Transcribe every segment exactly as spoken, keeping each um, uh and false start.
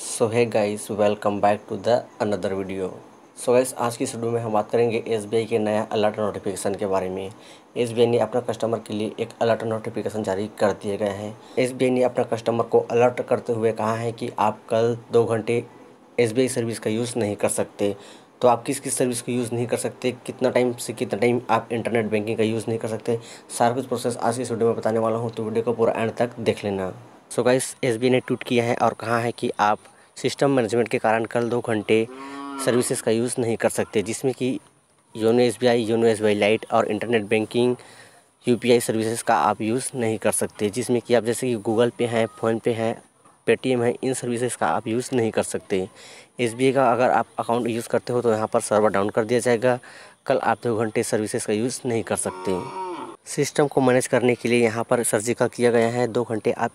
So hi guys, welcome back to the another video. So guys, आज की video में हम बात करेंगे एसबीआई के नया अलर्ट नोटिफिकेशन के बारे में। एसबीआई ने अपना कस्टमर के लिए एक अलर्ट नोटिफिकेशन जारी कर दिया गया है। एसबीआई ने अपना कस्टमर को अलर्ट करते हुए कहा है कि आप कल दो घंटे एसबीआई सर्विस का यूज़ नहीं कर सकते। तो आप किस किस सर्विस को यूज़ नहीं कर सकते, कितना टाइम से कितना टाइम आप इंटरनेट बैंकिंग का यूज़ नहीं कर सकते, सारा कुछ प्रोसेस आज की वीडियो में बताने वाला हूँ, तो वीडियो को पूरा एंड तक देख लेना। सो गाइस, एसबीआई ने ट्वीट किया है और कहा है कि आप सिस्टम मैनेजमेंट के कारण कल दो घंटे सर्विसेज का यूज़ नहीं कर सकते, जिसमें कि YONO SBI, YONO SBI lite और इंटरनेट बैंकिंग यूपीआई सर्विसेज का आप यूज़ नहीं कर सकते, जिसमें कि आप जैसे कि गूगल पे हैं, फ़ोनपे हैं, पेटीएम है, इन सर्विसेज का आप यूज़ नहीं कर सकते। एसबीआई का अगर आप अकाउंट यूज़ करते हो तो यहाँ पर सर्वर डाउन कर दिया जाएगा। कल आप दो घंटे सर्विसेज का यूज़ नहीं कर सकते। सिस्टम को मैनेज करने के लिए यहाँ पर सर्जिकल किया गया है। दो घंटे आप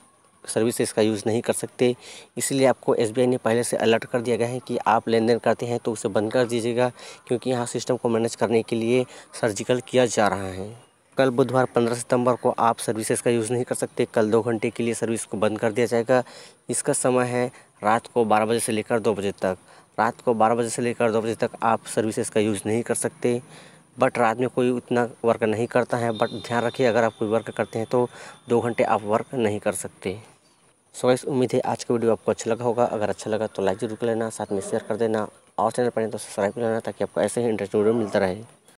सर्विसेज का यूज़ नहीं कर सकते, इसलिए आपको एसबीआई ने पहले से अलर्ट कर दिया गया है कि आप लेन देन करते हैं तो उसे बंद कर दीजिएगा, क्योंकि यहाँ सिस्टम को मैनेज करने के लिए सर्जिकल किया जा रहा है। कल बुधवार पंद्रह सितंबर को आप सर्विसेज का यूज़ नहीं कर सकते। कल दो घंटे के लिए सर्विस को बंद कर दिया जाएगा। इसका समय है रात को बारह बजे से लेकर दो बजे तक। रात को बारह बजे से लेकर दो बजे तक आप सर्विसेज का यूज़ नहीं कर सकते। बट रात में कोई उतना वर्क नहीं करता है, बट ध्यान रखिए अगर आप कोई वर्क करते हैं तो दो घंटे आप वर्क नहीं कर सकते। सो गाइस, उम्मीद है आज का वीडियो आपको अच्छा लगा होगा। अगर अच्छा लगा तो लाइक जरूर कर लेना, साथ में शेयर कर देना और चैनल पर नहीं तो सब्सक्राइब कर लेना, ताकि आपको ऐसे ही इंटरेस्टिंग वीडियो मिलता रहे।